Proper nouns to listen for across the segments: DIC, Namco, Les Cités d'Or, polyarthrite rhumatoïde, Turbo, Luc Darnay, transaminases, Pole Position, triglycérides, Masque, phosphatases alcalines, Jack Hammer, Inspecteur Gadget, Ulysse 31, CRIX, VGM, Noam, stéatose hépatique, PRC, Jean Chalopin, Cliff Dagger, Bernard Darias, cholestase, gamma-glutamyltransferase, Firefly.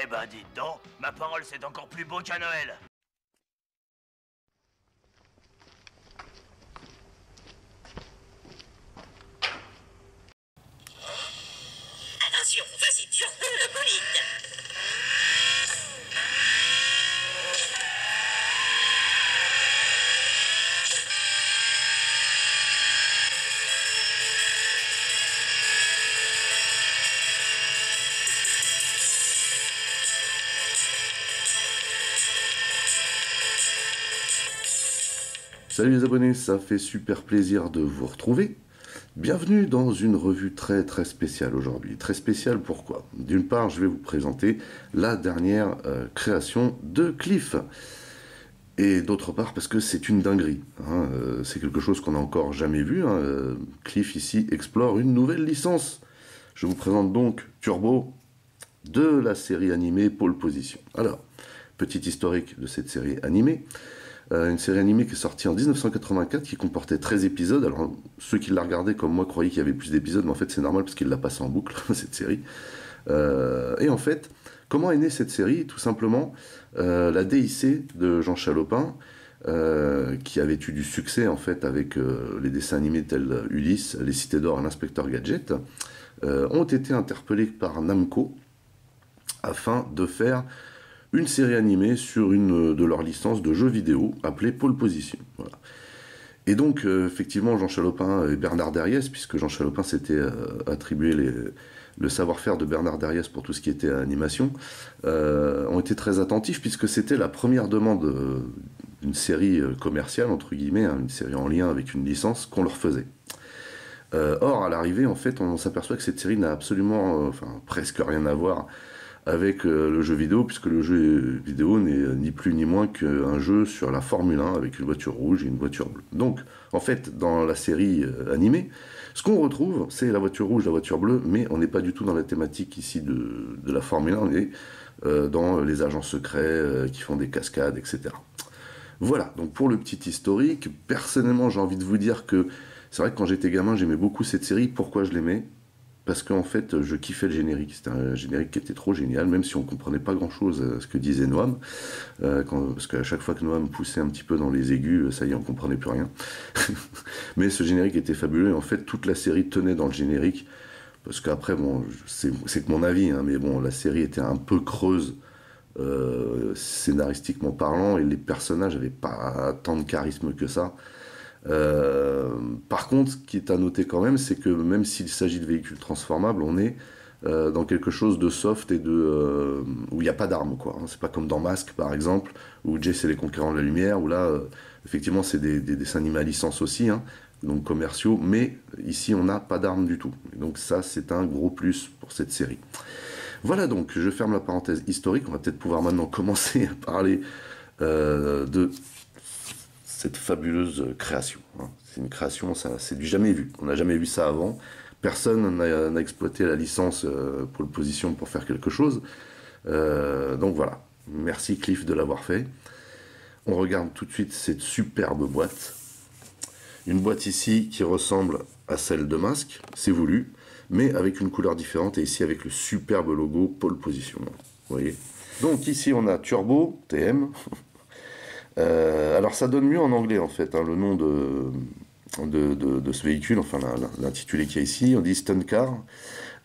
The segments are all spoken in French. Eh ben dites donc, ma parole c'est encore plus beau qu'à Noël. Attention, vas-y, tu roules le bolide. Salut les abonnés, ça fait super plaisir de vous retrouver. Bienvenue dans une revue très spéciale aujourd'hui. Très spéciale pourquoi? D'une part, je vais vous présenter la dernière création de Cliff. Et d'autre part, parce que c'est une dinguerie. Hein. C'est quelque chose qu'on n'a encore jamais vu. Hein. Cliff ici explore une nouvelle licence. Je vous présente donc Turbo de la série animée Pole Position. Alors, petit historique de cette série animée. Une série animée qui est sortie en 1984 qui comportait 13 épisodes. Alors ceux qui la regardaient comme moi croyaient qu'il y avait plus d'épisodes, mais en fait c'est normal parce qu'il la passe en boucle cette série. Et en fait, comment est née cette série? Tout simplement la DIC de Jean Chalopin, qui avait eu du succès en fait avec les dessins animés tels Ulysse, Les Cités d'Or et l'Inspecteur Gadget, ont été interpellés par Namco afin de faire une série animée sur une de leurs licences de jeux vidéo appelée Pole Position. Voilà. Et donc, effectivement, Jean Chalopin et Bernard Darias, puisque Jean Chalopin s'était attribué le savoir-faire de Bernard Darias pour tout ce qui était animation, ont été très attentifs, puisque c'était la première demande d'une série commerciale, entre guillemets, hein, une série en lien avec une licence, qu'on leur faisait. Or, à l'arrivée, en fait, on s'aperçoit que cette série n'a absolument, enfin, presque rien à voir avec le jeu vidéo, puisque le jeu vidéo n'est ni plus ni moins qu'un jeu sur la Formule 1 avec une voiture rouge et une voiture bleue. Donc, en fait, dans la série animée, ce qu'on retrouve, c'est la voiture rouge, la voiture bleue, mais on n'est pas du tout dans la thématique ici de la Formule 1, on est dans les agents secrets qui font des cascades, etc. Voilà, donc pour le petit historique, personnellement, j'ai envie de vous dire que c'est vrai que quand j'étais gamin, j'aimais beaucoup cette série. Pourquoi je l'aimais? Parce qu'en fait, je kiffais le générique. C'était un générique qui était trop génial, même si on ne comprenait pas grand-chose à ce que disait Noam. Parce qu'à chaque fois que Noam poussait un petit peu dans les aigus, ça y est, on ne comprenait plus rien. Mais ce générique était fabuleux. Et en fait, toute la série tenait dans le générique. Parce qu'après, bon, c'est que mon avis, hein, mais bon, la série était un peu creuse scénaristiquement parlant. Et les personnages n'avaient pas tant de charisme que ça. Par contre, ce qui est à noter quand même, c'est que même s'il s'agit de véhicules transformables, on est dans quelque chose de soft et de où il n'y a pas d'armes, quoi. C'est pas comme dans Masque, par exemple, où Jay c'est les conquérants de la lumière, où là, effectivement, c'est des dessins animés à licence aussi, hein, donc commerciaux, mais ici, on n'a pas d'armes du tout. Et donc ça, c'est un gros plus pour cette série. Voilà, donc, je ferme la parenthèse historique. On va peut-être pouvoir maintenant commencer à parler de cette fabuleuse création. C'est une création, c'est du jamais vu. On n'a jamais vu ça avant. Personne n'a exploité la licence pour le position pour faire quelque chose. Donc voilà. Merci Cliff de l'avoir fait. On regarde tout de suite cette superbe boîte. Une boîte ici qui ressemble à celle de Masque, c'est voulu, mais avec une couleur différente et ici avec le superbe logo Pole Position. Vous voyez. Donc ici on a Turbo, TM. Alors ça donne mieux en anglais en fait, hein, le nom de ce véhicule, enfin l'intitulé qu'il y a ici, on dit Stunt Car,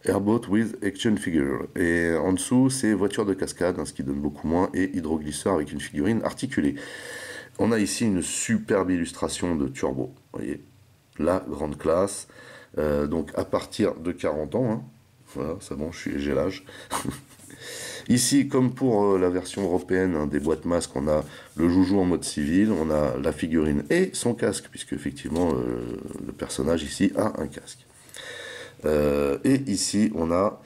Airboat with Action Figure, et en dessous c'est voiture de cascade, hein, ce qui donne beaucoup moins, et hydroglisseur avec une figurine articulée. On a ici une superbe illustration de Turbo, vous voyez, la grande classe, donc à partir de 40 ans, hein, voilà, c'est bon, j'ai l'âge. Ici, comme pour la version européenne, hein, des boîtes Masques, on a le joujou en mode civil, on a la figurine et son casque, puisque effectivement le personnage ici a un casque. Et ici, on a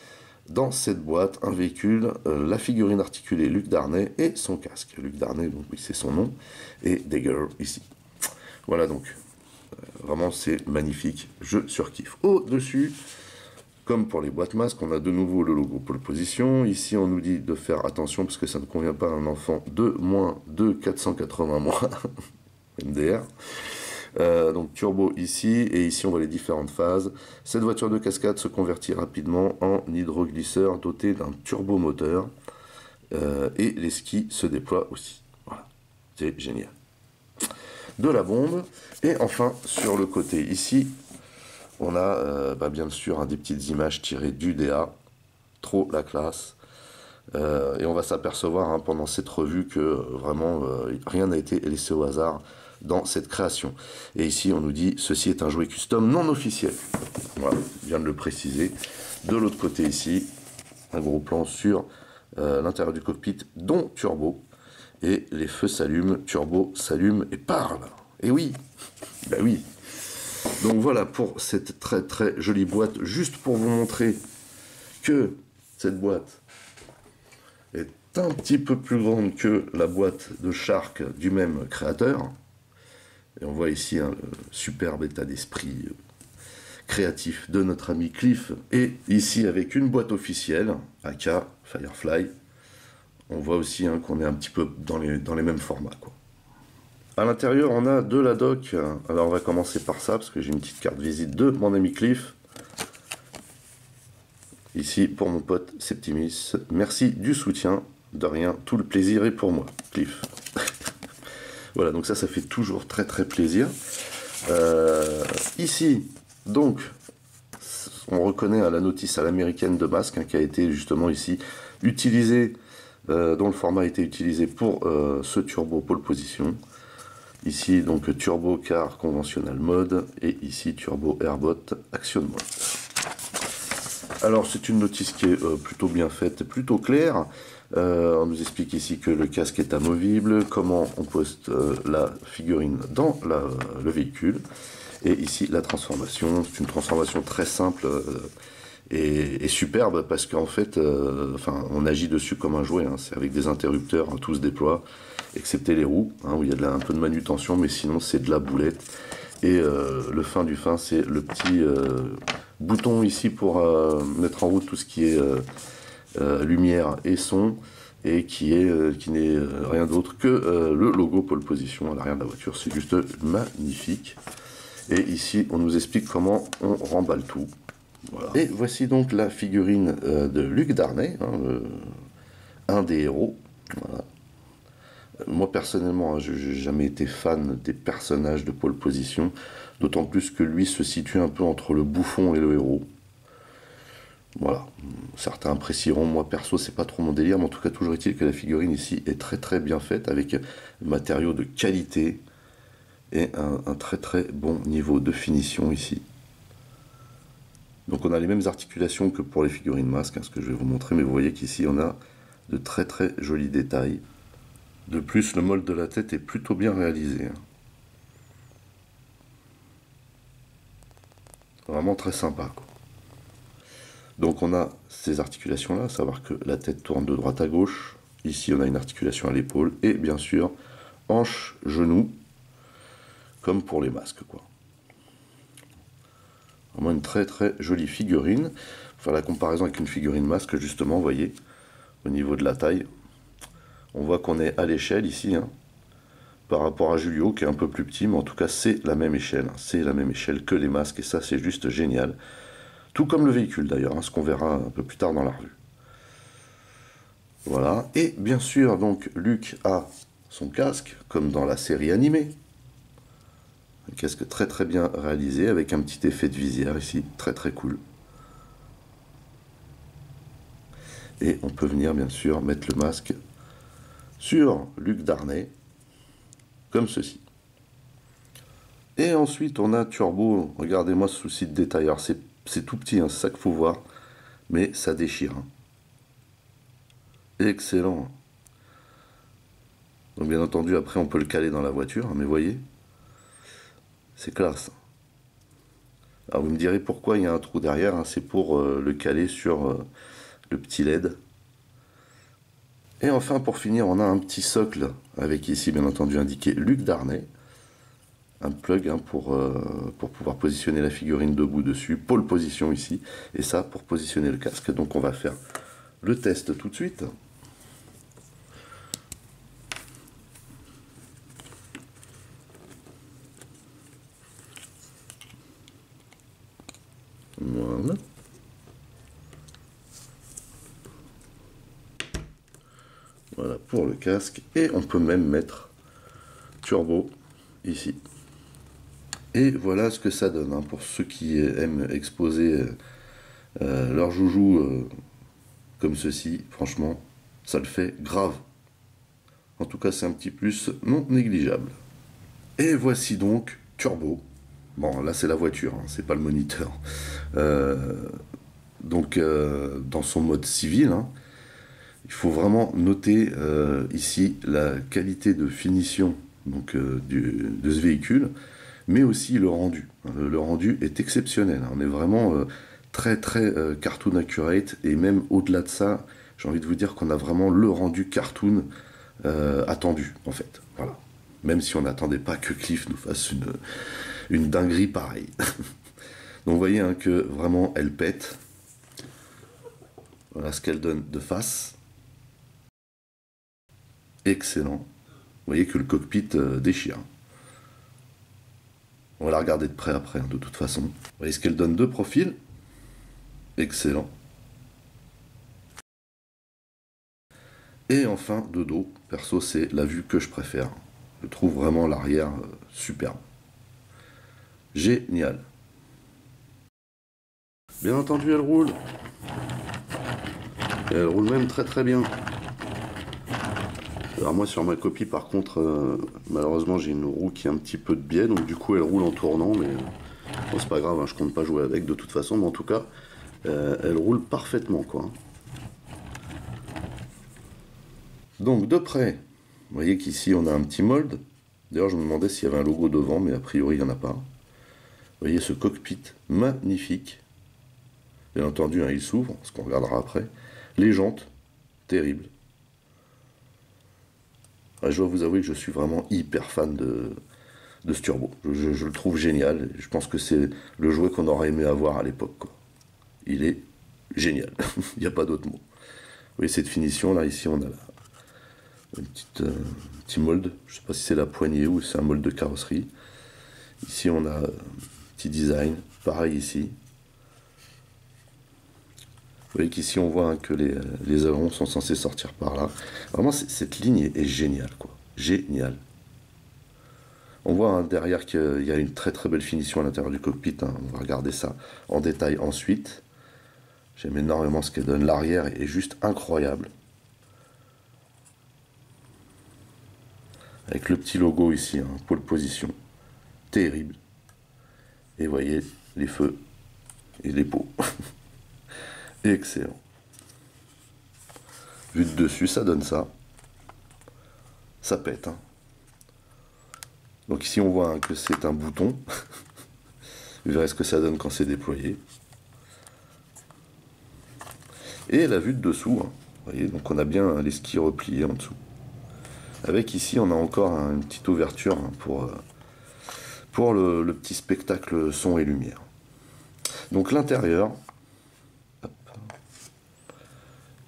dans cette boîte un véhicule, la figurine articulée Luc Darnay et son casque. Luc Darnay, donc oui, c'est son nom, et Dagger ici. Voilà donc, vraiment c'est magnifique, je surkiffe. Au-dessus, comme pour les boîtes Masques, on a de nouveau le logo Pole Position. Ici, on nous dit de faire attention parce que ça ne convient pas à un enfant de moins de 480 mois. MDR. Donc Turbo ici, et ici on voit les différentes phases. Cette voiture de cascade se convertit rapidement en hydroglisseur doté d'un turbomoteur. et les skis se déploient aussi. Voilà, c'est génial. De la bombe. Et enfin, sur le côté ici, on a bien sûr des petites images tirées du DA. Trop la classe. Et on va s'apercevoir pendant cette revue que vraiment rien n'a été laissé au hasard dans cette création. Et ici on nous dit ceci est un jouet custom non officiel. Voilà, je viens de le préciser. De l'autre côté ici, un gros plan sur l'intérieur du cockpit dont Turbo. Et les feux s'allument, Turbo s'allume et parle. Et oui, bah oui. Donc voilà pour cette très très jolie boîte, juste pour vous montrer que cette boîte est un petit peu plus grande que la boîte de Shark du même créateur. Et on voit ici le superbe état d'esprit créatif de notre ami Cliff. Et ici avec une boîte officielle, AK, Firefly, on voit aussi qu'on est un petit peu dans les mêmes formats, quoi. À l'intérieur, on a de la doc. Alors on va commencer par ça, parce que j'ai une petite carte visite de mon ami Cliff. Ici, pour mon pote Septimus, merci du soutien, de rien, tout le plaisir est pour moi, Cliff. Voilà, donc ça fait toujours très très plaisir. Ici, donc, on reconnaît la notice à l'américaine de Masque, qui a été justement ici utilisée, dont le format a été utilisé pour ce Turbo Pole Position. Ici, donc, Turbo Car Conventionnel Mode, et ici, Turbo Airbot Action Mode. Alors c'est une notice qui est plutôt bien faite, plutôt claire. On nous explique ici que le casque est amovible, comment on poste la figurine dans le véhicule. Et ici la transformation, c'est une transformation très simple et superbe parce qu'en fait on agit dessus comme un jouet. C'est avec des interrupteurs, tout se déploie, excepté les roues où il y a un peu de manutention, mais sinon c'est de la boulette. Et le fin du fin, c'est le petit bouton ici pour mettre en route tout ce qui est lumière et son, et qui n'est rien d'autre que le logo Pole Position à l'arrière de la voiture. C'est juste magnifique. Et ici, on nous explique comment on remballe tout. Voilà. Et voici donc la figurine de Luc Darnay, un des héros. Voilà. Moi personnellement, je n'ai jamais été fan des personnages de Pole Position, d'autant plus que lui se situe un peu entre le bouffon et le héros. Voilà, certains apprécieront, moi perso c'est pas trop mon délire, mais en tout cas toujours est-il que la figurine ici est très très bien faite, avec matériaux de qualité et un très très bon niveau de finition ici. Donc on a les mêmes articulations que pour les figurines Masque, ce que je vais vous montrer, mais vous voyez qu'ici on a de très très jolis détails. De plus, le mold de la tête est plutôt bien réalisé. Vraiment très sympa, quoi. Donc on a ces articulations-là, à savoir que la tête tourne de droite à gauche. Ici, on a une articulation à l'épaule. Et bien sûr, hanche, genou, comme pour les Masques, quoi. Vraiment une très très jolie figurine. Enfin, la comparaison avec une figurine Masque, justement, vous voyez, au niveau de la taille. On voit qu'on est à l'échelle ici, par rapport à Julio qui est un peu plus petit, mais en tout cas c'est la même échelle, c'est la même échelle que les Masques, et ça c'est juste génial. Tout comme le véhicule d'ailleurs, ce qu'on verra un peu plus tard dans la revue. Voilà, et bien sûr donc Luc a son casque, comme dans la série animée. Un casque très très bien réalisé, avec un petit effet de visière ici, très très cool. Et on peut venir bien sûr mettre le masque sur Luc Darnay, comme ceci. Et ensuite on a Turbo, regardez-moi ce souci de détail, alors c'est tout petit, c'est ça qu'il faut voir, mais ça déchire. Excellent. Donc bien entendu après on peut le caler dans la voiture, mais voyez, c'est classe. Alors vous me direz pourquoi il y a un trou derrière, c'est pour le caler sur le petit LED. Et enfin, pour finir, on a un petit socle avec ici, bien entendu, indiqué Luc Darnay. Un plug pour pouvoir positionner la figurine debout dessus, pole position ici, et ça pour positionner le casque. Donc on va faire le test tout de suite. Voilà. Voilà pour le casque. Et on peut même mettre Turbo ici. Et voilà ce que ça donne hein, pour ceux qui aiment exposer leur joujou comme ceci. Franchement, ça le fait grave. En tout cas, c'est un petit plus non négligeable. Et voici donc Turbo. Bon, là c'est la voiture, hein, c'est pas le moniteur. Donc dans son mode civil, hein, il faut vraiment noter ici la qualité de finition donc, de ce véhicule, mais aussi le rendu. Le rendu est exceptionnel. On est vraiment très très cartoon accurate, et même au-delà de ça, j'ai envie de vous dire qu'on a vraiment le rendu cartoon attendu, en fait. Voilà. Même si on n'attendait pas que Cliff nous fasse une dinguerie pareille. Donc vous voyez hein, que vraiment elle pète. Voilà ce qu'elle donne de face. Excellent. Vous voyez que le cockpit déchire. On va la regarder de près après, hein, de toute façon. Vous voyez ce qu'elle donne de profil. Excellent. Et enfin, de dos. Perso, c'est la vue que je préfère. Je trouve vraiment l'arrière superbe. Génial. Bien entendu, elle roule. Et elle roule même très très bien. Alors moi sur ma copie par contre malheureusement j'ai une roue qui a un petit peu de biais, donc du coup elle roule en tournant, mais bon, c'est pas grave hein, je compte pas jouer avec de toute façon, mais en tout cas elle roule parfaitement quoi. Donc de près, vous voyez qu'ici on a un petit mold. D'ailleurs je me demandais s'il y avait un logo devant, mais a priori il n'y en a pas. Vous voyez ce cockpit magnifique. Bien entendu hein, il s'ouvre, ce qu'on regardera après. Les jantes, terribles. Je dois vous avouer que je suis vraiment hyper fan de ce Turbo. Je le trouve génial. Je pense que c'est le jouet qu'on aurait aimé avoir à l'époque. Il est génial. Il n'y a pas d'autre mot. Vous voyez cette finition là, ici on a un petit mold. Je ne sais pas si c'est la poignée ou c'est un mold de carrosserie. Ici on a un petit design. Pareil ici. Vous voyez qu'ici on voit hein, que les ailerons sont censés sortir par là. Vraiment cette ligne est géniale quoi. Génial. On voit hein, derrière qu'il y a une très très belle finition à l'intérieur du cockpit. Hein. On va regarder ça en détail ensuite. J'aime énormément ce qu'elle donne. L'arrière est juste incroyable. Avec le petit logo ici, hein, Pole Position. Terrible. Et vous voyez les feux et les pots. Excellent. Vu de dessus, ça donne ça. Ça pète. Hein. Donc ici, on voit hein, que c'est un bouton. Vous verrez ce que ça donne quand c'est déployé. Et la vue de dessous. Hein. Vous voyez, donc on a bien hein, les skis repliés en dessous. Avec ici, on a encore hein, une petite ouverture hein, pour le petit spectacle son et lumière. Donc l'intérieur...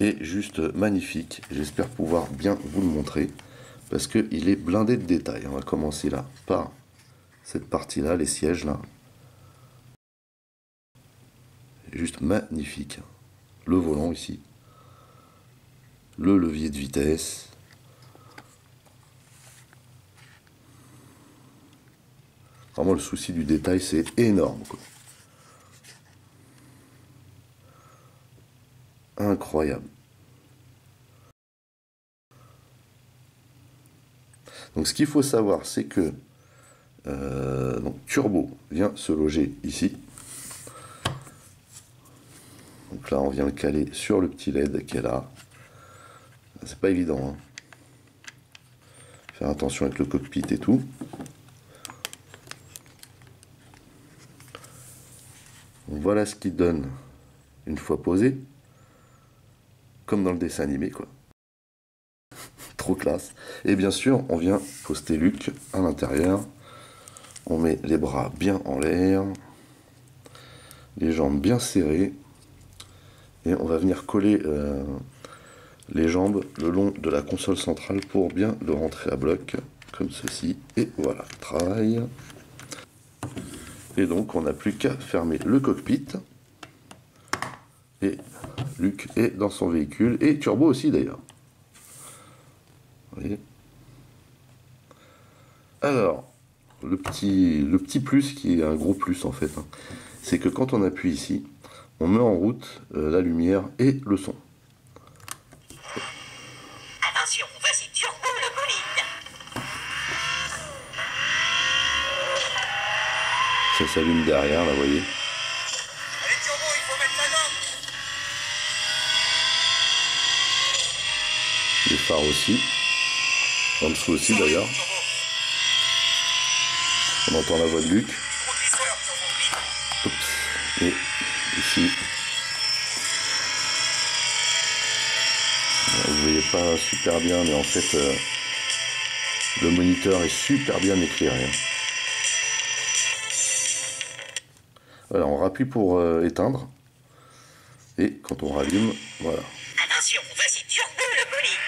est juste magnifique. J'espère pouvoir bien vous le montrer parce qu'il est blindé de détails. On va commencer là par cette partie là, les sièges là. Juste magnifique. Le volant ici. Le levier de vitesse. Vraiment le souci du détail c'est énorme quoi. Incroyable. Donc ce qu'il faut savoir c'est que donc Turbo vient se loger ici. Donc là on vient le caler sur le petit LED qui est là. C'est pas évident. Hein. Faire attention avec le cockpit et tout. Donc, voilà ce qu'il donne une fois posé. Comme dans le dessin animé quoi. Trop classe. Et bien sûr on vient poster Luc à l'intérieur, on met les bras bien en l'air, les jambes bien serrées, et on va venir coller les jambes le long de la console centrale pour bien le rentrer à bloc comme ceci, et voilà le travail. Et donc on n'a plus qu'à fermer le cockpit et Luc est dans son véhicule, et Turbo aussi d'ailleurs. Vous voyez? Alors, le petit plus qui est un gros plus en fait, hein, c'est que quand on appuie ici, on met en route la lumière et le son. Attention, voici Turbo le bolide. Ça s'allume derrière, là, vous voyez. Les phares aussi, en dessous aussi d'ailleurs. On entend la voix de Luc. Oups. Et ici, vous ne voyez pas super bien, mais en fait, le moniteur est super bien éclairé. Voilà, on rappuie pour éteindre. Et quand on rallume, voilà. Attention, voici Turbo le bolide.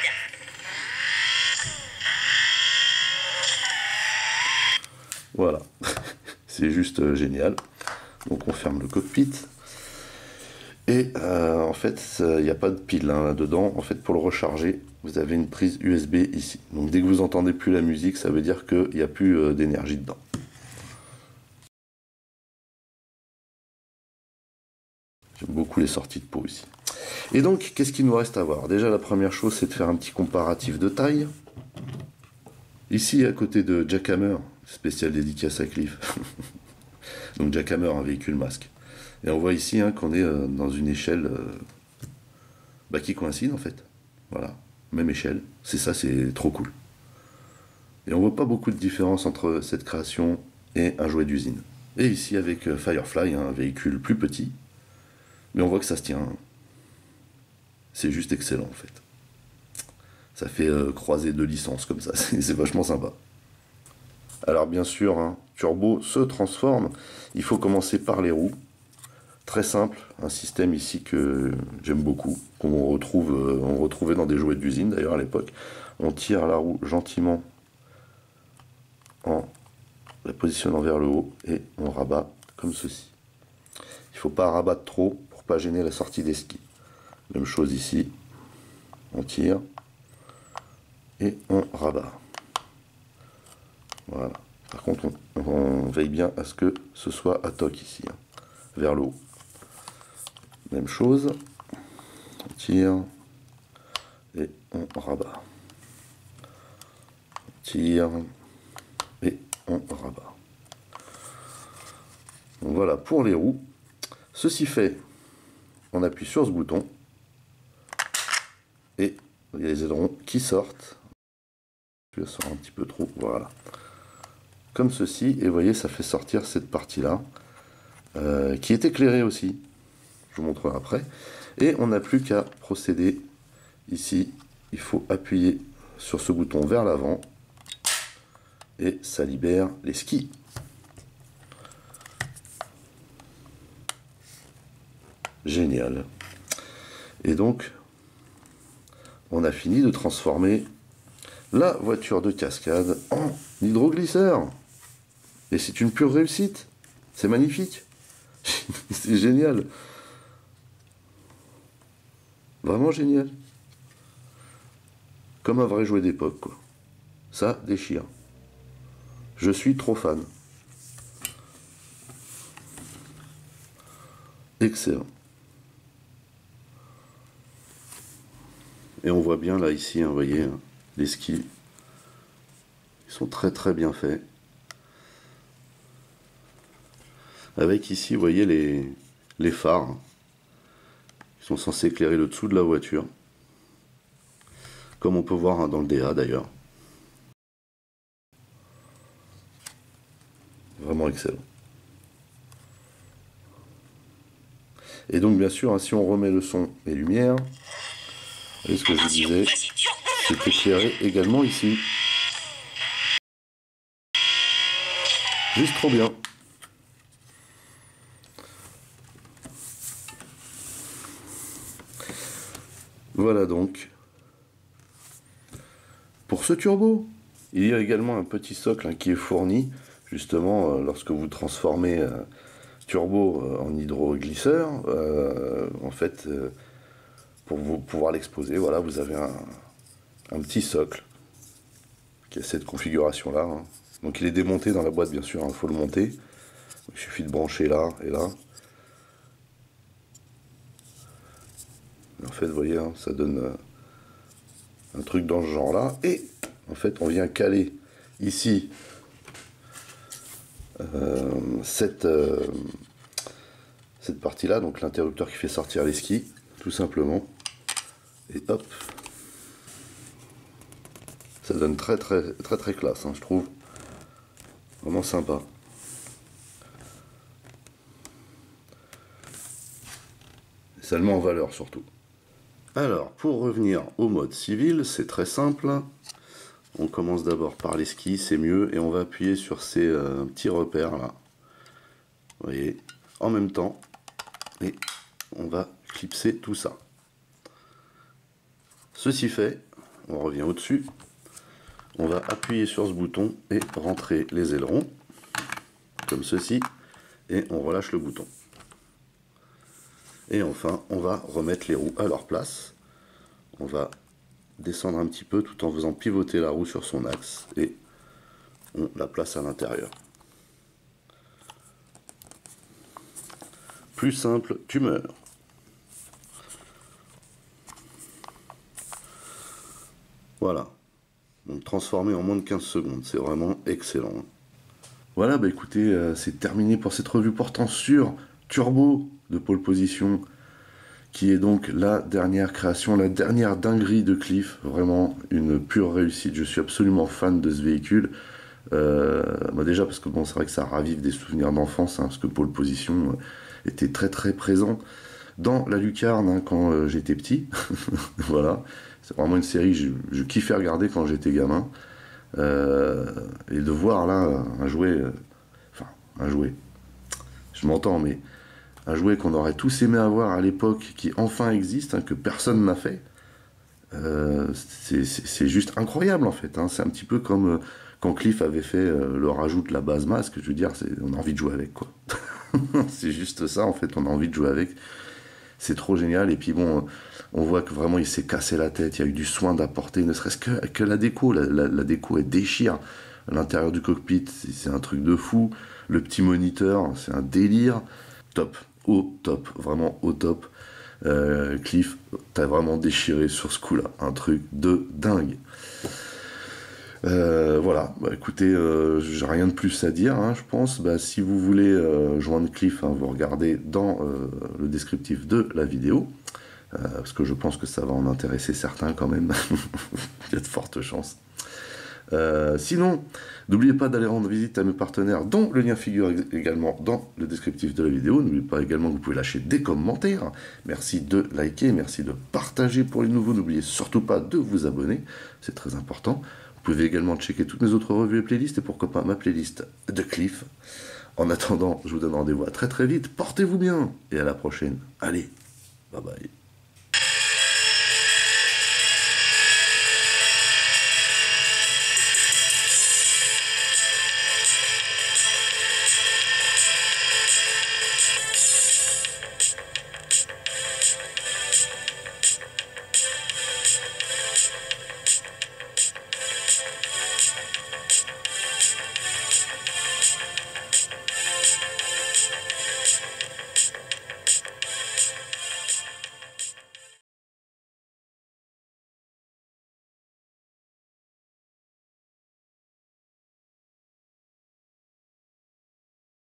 Voilà, c'est juste génial. Donc on ferme le cockpit. Et en fait, il n'y a pas de pile hein, là-dedans. En fait, pour le recharger, vous avez une prise USB ici. Donc dès que vous n'entendez plus la musique, ça veut dire qu'il n'y a plus d'énergie dedans. J'aime beaucoup les sorties de peau ici. Et donc, qu'est-ce qu'il nous reste à voir? Déjà, la première chose, c'est de faire un petit comparatif de taille. Ici, à côté de Jack Hammer, spécial dédicace à Cliff. Donc Jack Hammer, un véhicule Masque. Et on voit ici hein, qu'on est dans une échelle bah, qui coïncide en fait. Voilà, même échelle. C'est ça, c'est trop cool. Et on voit pas beaucoup de différence entre cette création et un jouet d'usine. Et ici avec Firefly, hein, un véhicule plus petit. Mais on voit que ça se tient. Hein. C'est juste excellent en fait. Ça fait croiser deux licences comme ça. C'est vachement sympa. Alors bien sûr, hein, Turbo se transforme, il faut commencer par les roues. Très simple, un système ici que j'aime beaucoup, qu'on retrouve, on retrouvait dans des jouets d'usine d'ailleurs à l'époque. On tire la roue gentiment en la positionnant vers le haut et on rabat comme ceci. Il ne faut pas rabattre trop pour pas gêner la sortie des skis. Même chose ici, on tire et on rabat. Voilà. Par contre, on veille bien à ce que ce soit à toc ici, hein, vers le haut. Même chose, on tire et on rabat. On tire et on rabat. Donc voilà pour les roues. Ceci fait, on appuie sur ce bouton et il y a les ailerons qui sortent. Celui-là sort un petit peu trop, voilà. Comme ceci, et vous voyez ça fait sortir cette partie là qui est éclairée aussi, je vous montrerai après. Et on n'a plus qu'à procéder ici, il faut appuyer sur ce bouton vers l'avant et ça libère les skis. Génial. Et donc on a fini de transformer la voiture de cascade en hydroglisseur. Et c'est une pure réussite. C'est magnifique. C'est génial. Vraiment génial. Comme un vrai jouet d'époque, quoi. Ça déchire. Je suis trop fan. Excellent. Et on voit bien là, ici, hein, vous voyez, hein, les skis. Ils sont très bien faits. Avec ici, vous voyez les phares. Ils sont censés éclairer le dessous de la voiture. Comme on peut voir dans le DA d'ailleurs. Vraiment excellent. Et donc bien sûr, si on remet le son et lumière, vous voyez ce que je vous disais, c'est éclairé également ici. Juste trop bien. Voilà donc. Pour ce turbo, il y a également un petit socle hein, qui est fourni, justement, lorsque vous transformez turbo en hydroglisseur. En fait, pour pouvoir l'exposer, voilà, vous avez un petit socle qui a cette configuration-là. Hein. Donc il est démonté dans la boîte, bien sûr, il faut le monter. Donc, il suffit de brancher là et là. Et en fait, vous voyez, hein, ça donne un truc dans ce genre-là. Et en fait, on vient caler ici cette partie-là, donc l'interrupteur qui fait sortir les skis, tout simplement. Et hop, ça donne très classe, hein, je trouve. Vraiment sympa. Et ça le met en valeur surtout. Alors, pour revenir au mode civil, c'est très simple. On commence d'abord par les skis, c'est mieux, et on va appuyer sur ces petits repères là. Vous voyez, en même temps, et on va clipser tout ça. Ceci fait, on revient au-dessus. On va appuyer sur ce bouton et rentrer les ailerons, comme ceci, et on relâche le bouton. Et enfin, on va remettre les roues à leur place. On va descendre un petit peu tout en faisant pivoter la roue sur son axe et on la place à l'intérieur. Plus simple, tu meurs. Voilà. Donc transformé en moins de 15 secondes, c'est vraiment excellent. Voilà, bah écoutez, c'est terminé pour cette revue portant sur Turbo de Pole Position, qui est donc la dernière création, la dernière dinguerie de Cliff. Vraiment une pure réussite. Je suis absolument fan de ce véhicule. Bah déjà parce que bon, c'est vrai que ça ravive des souvenirs d'enfance, hein, parce que Pole Position était très présent dans la lucarne, hein, quand j'étais petit. Voilà, c'est vraiment une série que je kiffais regarder quand j'étais gamin. Et de voir là un jouet, enfin un jouet, je m'entends, mais un jouet qu'on aurait tous aimé avoir à l'époque, qui enfin existe, hein, que personne n'a fait, c'est juste incroyable en fait, hein. C'est un petit peu comme quand Cliff avait fait le rajout de la base Masque, je veux dire, on a envie de jouer avec, quoi. C'est juste ça en fait, on a envie de jouer avec, c'est trop génial. Et puis bon, on voit que vraiment il s'est cassé la tête, il y a eu du soin d'apporter, ne serait-ce que la déco, la déco elle déchire. L'intérieur du cockpit, c'est un truc de fou, le petit moniteur, c'est un délire, top, au top, vraiment au top. Cliff, t'as vraiment déchiré sur ce coup-là, un truc de dingue. Voilà, bah, écoutez, j'ai rien de plus à dire, hein, je pense. Bah, si vous voulez joindre Cliff, hein, vous regardez dans le descriptif de la vidéo, parce que je pense que ça va en intéresser certains quand même. Il y a de fortes chances. Sinon, n'oubliez pas d'aller rendre visite à mes partenaires, dont le lien figure également dans le descriptif de la vidéo. N'oubliez pas également que vous pouvez lâcher des commentaires. Merci de liker, merci de partager pour les nouveaux. N'oubliez surtout pas de vous abonner, c'est très important. Vous pouvez également checker toutes mes autres revues et playlists, et pourquoi pas ma playlist de Cliff. En attendant, je vous donne rendez-vous à très vite. Portez-vous bien et à la prochaine. Allez, bye bye.